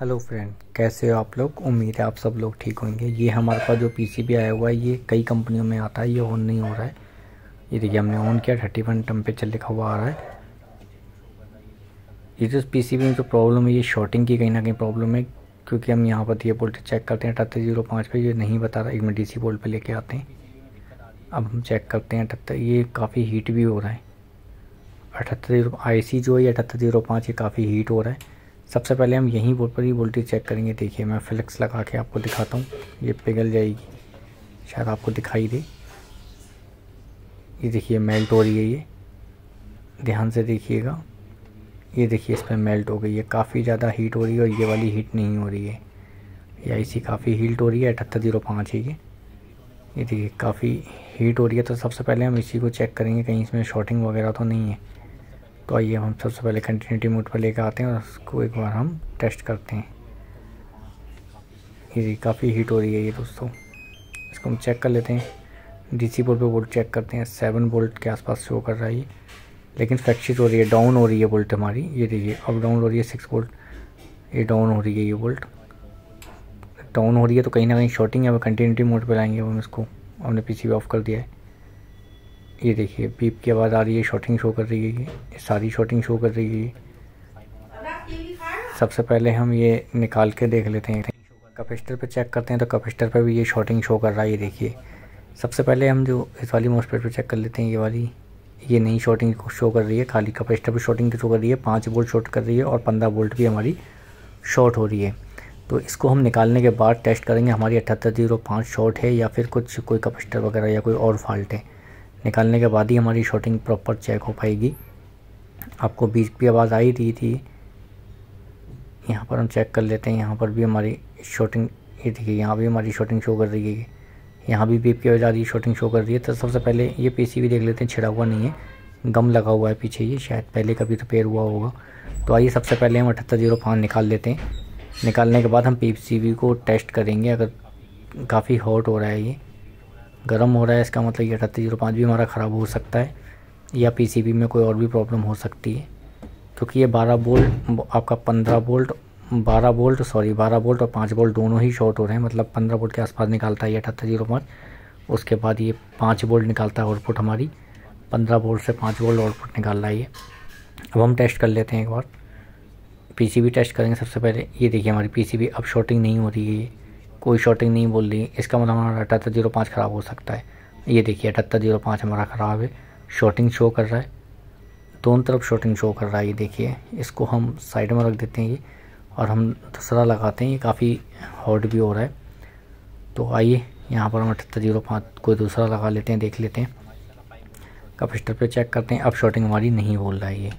Hello friend, कैसे हो आप लोग। उम्मीद है आप सब लोग ठीक होंगे। ये हमारे पास जो पीसीबी आया हुआ है ये कई कंपनियों में आता है। ये ऑन नहीं हो रहा है। ये देखिए, हमने ऑन किया, 31 टेम्परेचर लिखा हुआ आ रहा है। ये जो पीसीबी में जो प्रॉब्लम है ये शॉर्टिंग की कहीं ना कहीं प्रॉब्लम है, क्योंकि हम यहाँ पर ये वोल्टेज चेक करते हैं 3805 पर, ये नहीं बता रहा। एक में DC वोल्ट पर लेके आते हैं, अब हम चेक करते हैं 78। ये काफ़ी हीट भी हो रहा है 78। IC जो है 7805 ये काफ़ी हीट हो रहा है। सबसे पहले हम यहीं बोर्ड पर ही वोल्टेज चेक करेंगे। देखिए, मैं फ्लेक्स लगा के आपको दिखाता हूँ। ये पिघल जाएगी, शायद आपको दिखाई दे। ये देखिए मेल्ट हो रही है, ये ध्यान से देखिएगा। ये देखिए इस पर मेल्ट हो गई है, काफ़ी ज़्यादा हीट हो रही है। और ये वाली हीट नहीं हो रही है, ये IC काफ़ी हीट हो रही है 7805 है। ये देखिए काफ़ी हीट हो रही है। तो सबसे पहले हम इसी को चेक करेंगे, कहीं इसमें शॉर्टिंग वगैरह तो नहीं है। तो आइए हम सबसे पहले कंटिन्यूटी मोड पर लेकर आते हैं और उसको एक बार हम टेस्ट करते हैं। ये काफ़ी हीट हो रही है ये दोस्तों, इसको हम चेक कर लेते हैं। DC बोर्ड पे वोल्ट चेक करते हैं, 7 वोल्ट के आसपास शो कर रहा है ये, लेकिन फ्लैक्चुएट हो रही है, डाउन हो रही है वोल्ट हमारी। ये देखिए अब डाउन हो रही है 6 वोल्ट, ये डाउन हो रही है, ये वोल्ट डाउन हो रही है। तो कहीं ना कहीं शॉर्टिंग है। अब कंटिन्यूटी मोड पर लाएंगे हम इसको, हमने PCB ऑफ कर दिया है। ये देखिए बीप की आवाज़ आ रही है, शॉर्टिंग शो कर रही है, ये सारी शॉर्टिंग शो कर रही है। सबसे पहले हम ये निकाल के देख लेते हैं, कैपेसिटर पे चेक करते हैं। तो कैपेसिटर पे भी ये शॉर्टिंग शो कर रहा है। ये देखिए, सबसे पहले हम जो इस वाली MOSFET पे चेक कर लेते हैं। ये वाली ये नई शॉर्टिंग शो कर रही है, खाली कैपेसिटर पर शॉर्टिंग शो कर रही है। 5 वोल्ट शॉर्ट कर रही है और 15 वोल्ट भी हमारी शॉर्ट हो रही है। तो इसको हम निकालने के बाद टेस्ट करेंगे हमारी 7805 शॉर्ट है या फिर कोई कैपेसिटर वगैरह या कोई और फॉल्ट है। निकालने के बाद ही हमारी शॉर्टिंग प्रॉपर चेक हो पाएगी। आपको बीच की आवाज़ आई रही थी, यहाँ पर हम चेक कर लेते हैं। यहाँ पर भी हमारी शॉर्टिंग, ये देखिए यहाँ भी हमारी शॉर्टिंग शो कर रही है, यहाँ भी बीप की आवाज़ आ रही है, शॉर्टिंग शो कर रही है। तो सबसे पहले ये PCB देख लेते हैं, छिड़ा हुआ नहीं है, गम लगा हुआ है पीछे, ये शायद पहले कभी रिपेयर हुआ होगा। तो आइए सबसे पहले हम 7805 निकाल लेते हैं। निकालने के बाद हम PCB को टेस्ट करेंगे। अगर काफ़ी हॉट हो रहा है, ये गर्म हो रहा है, इसका मतलब ये 7805 भी हमारा ख़राब हो सकता है या PCB में कोई और भी प्रॉब्लम हो सकती है, क्योंकि ये 12 वोल्ट आपका 12 वोल्ट और 5 वोल्ट दोनों ही शॉर्ट हो रहे हैं। मतलब 15 वोल्ट के आसपास निकालता है ये 7805, उसके बाद ये 5 वोल्ट निकालता है आउटपुट हमारी। 15 वोल्ट से 5 वोल्ट आउटपुट निकाल रहा है ये। अब हम टेस्ट कर लेते हैं एक बार, PCB टेस्ट करेंगे सबसे पहले। ये देखिए हमारी PCB अब शॉर्टिंग नहीं हो रही है, कोई शॉर्टिंग नहीं बोल रही। इसका मतलब हमारा 7805 ख़राब हो सकता है। ये देखिए 7805 हमारा ख़राब है, शॉर्टिंग शो कर रहा है, दोनों तरफ शॉर्टिंग शो कर रहा है। ये देखिए, इसको हम साइड में रख देते हैं ये, और हम दूसरा लगाते हैं। ये काफ़ी हॉट भी हो रहा है। तो आइए यहाँ पर हम 7805 कोई दूसरा लगा लेते हैं, देख लेते हैं। कैपेसिटर पर चेक करते हैं, अब शॉर्टिंग हमारी नहीं बोल रहा है ये।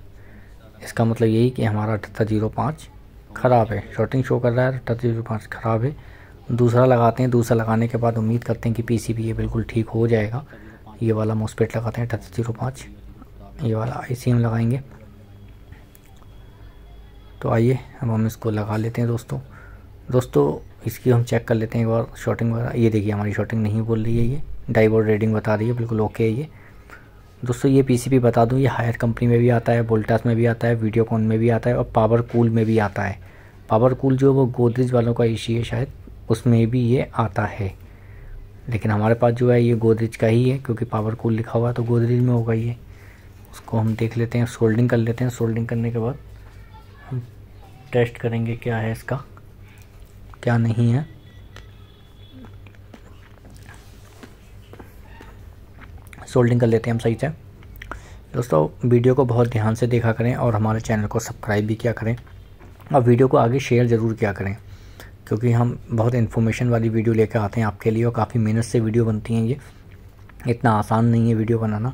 इसका मतलब यही कि हमारा 7805 ख़राब है, शॉर्टिंग शो कर रहा है, 7805 ख़राब है। दूसरा लगाते हैं, दूसरा लगाने के बाद उम्मीद करते हैं कि PCB ये बिल्कुल ठीक हो जाएगा। ये वाला MOSFET लगाते हैं 7805, ये वाला IC हम लगाएंगे। तो आइए अब हम इसको लगा लेते हैं दोस्तों इसकी हम चेक कर लेते हैं एक बार शॉर्टिंग वगैरह। ये देखिए हमारी शॉर्टिंग नहीं बोल रही है, ये डाइवर्ट रीडिंग बता रही है, बिल्कुल ओके है ये दोस्तों। ये PCB बता दूँ, ये हायर कंपनी में भी आता है, वोल्टास में भी आता है, वीडियोकॉन में भी आता है और पावरकूल में भी आता है। पावरकूल जो वो गोदरेज वालों का इशू है शायद, उसमें भी ये आता है, लेकिन हमारे पास जो है ये गोदरेज का ही है, क्योंकि पावरकूल लिखा हुआ तो गोदरेज में होगा ये। उसको हम देख लेते हैं, सोल्डिंग कर लेते हैं। सोल्डिंग करने के बाद हम टेस्ट करेंगे क्या है इसका, क्या नहीं है। सोल्डिंग कर लेते हैं हम सही से। दोस्तों वीडियो को बहुत ध्यान से देखा करें और हमारे चैनल को सब्सक्राइब भी किया करें और वीडियो को आगे शेयर ज़रूर किया करें, क्योंकि हम बहुत इन्फॉर्मेशन वाली वीडियो लेकर आते हैं आपके लिए और काफ़ी मेहनत से वीडियो बनती हैं। ये इतना आसान नहीं है वीडियो बनाना।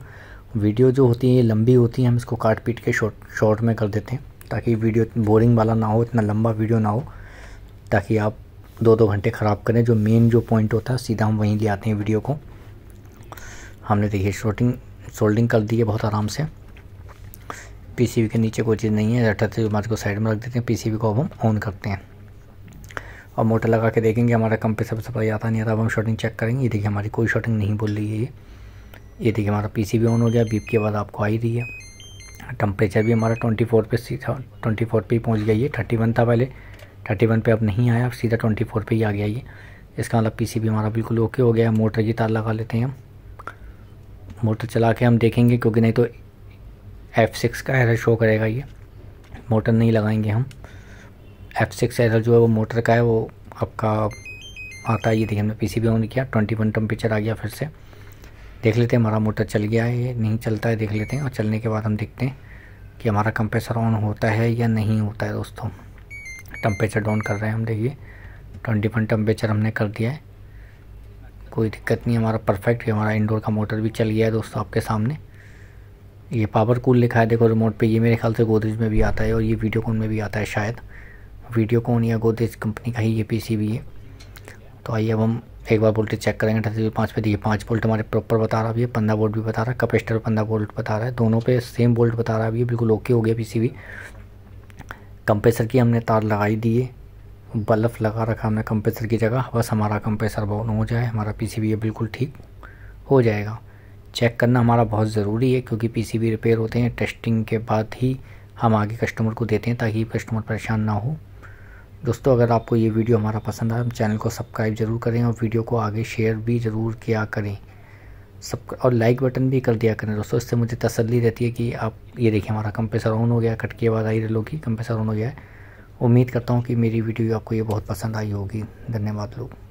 वीडियो जो होती है ये लंबी होती है, हम इसको काट पीट के शॉर्ट में कर देते हैं, ताकि वीडियो बोरिंग वाला ना हो, इतना लंबा वीडियो ना हो, ताकि आप 2-2 घंटे ख़राब करें। जो मेन जो पॉइंट होता है सीधा हम वहीं ले आते हैं वीडियो को। हमने देखिए सोल्डिंग कर दी है बहुत आराम से। PCB के नीचे कोई चीज़ नहीं है, 7805 को साइड में रख देते हैं। PCB को अब हम ऑन करते हैं और मोटर लगा के देखेंगे हमारा सप्लाई आता नहीं आता। अब हम शॉर्टिंग चेक करेंगे। ये देखिए हमारी कोई शॉर्टिंग नहीं बोल रही है ये। ये देखिए हमारा PCB ऑन हो गया, बीप के बाद आपको आई रही है। टेम्परेचर भी हमारा 24 पे ही पहुँच गया, ये 31 था पहले, 31 पे अब नहीं आया, सीधा 24 पे ही आ गया ये। इसका मतलब पीसीबी हमारा बिल्कुल ओके हो गया है। मोटर की तार लगा लेते हैं हम, मोटर चला के हम देखेंगे, क्योंकि नहीं तो F6 का एरर शो करेगा ये। मोटर नहीं लगाएंगे हम, F6 एरर जो है वो मोटर का है, वो आपका आता है। ये देखिए हमने पीसीबी ऑन किया, 21 टेम्परेचर आ गया फिर से। देख लेते हैं हमारा मोटर चल गया है, ये नहीं चलता है देख लेते हैं, और चलने के बाद हम देखते हैं कि हमारा कंप्रेसर ऑन होता है या नहीं होता है। दोस्तों टेम्परेचर डाउन कर रहे हैं हम, देखिए 21 टेम्परेचर हमने कर दिया है, कोई दिक्कत नहीं, हमारा परफेक्ट है। हमारा इंडोर का मोटर भी चल गया है दोस्तों आपके सामने। ये पावरकूल लिखा है देखो रिमोट पे, ये मेरे ख्याल से गोदरेज में भी आता है और ये वीडियोकॉन में भी आता है शायद, वीडियोकॉन या गोदरेज कंपनी का ही ये पीसीबी है। तो आइए अब हम एक बार वोल्टेज चेक करेंगे 38.5 पे। देखिए 5 वोल्ट हमारे प्रॉपर बता रहा है, ये 15 वोल्ट भी बता रहा है, कैपेसिटर 15 वोल्ट बता रहा है, दोनों पे सेम वोल्ट बता रहा है। ये बिल्कुल ओके हो गया पीसीबी। कंप्रेसर की हमने तार लगाई दी है, बल्ब लगा रखा हमने कंप्रेसर की जगह, बस हमारा कंप्रेसर बॉन हो जाए, हमारा पीसीबी ये बिल्कुल ठीक हो जाएगा। चेक करना हमारा बहुत ज़रूरी है, क्योंकि पीसीबी रिपेयर होते हैं टेस्टिंग के बाद ही हम आगे कस्टमर को देते हैं, ताकि कस्टमर परेशान ना हो। दोस्तों अगर आपको ये वीडियो हमारा पसंद आए, हम चैनल को सब्सक्राइब ज़रूर करें और वीडियो को आगे शेयर भी ज़रूर किया करें, और लाइक बटन भी कर दिया करें दोस्तों, इससे मुझे तसल्ली रहती है कि आप। ये देखिए हमारा कंप्रेसर ऑन हो गया, कट के बाद आई रेलो की कंप्रेसर ऑन हो गया है। उम्मीद करता हूँ कि मेरी वीडियो आपको ये बहुत पसंद आई होगी। धन्यवाद लोग।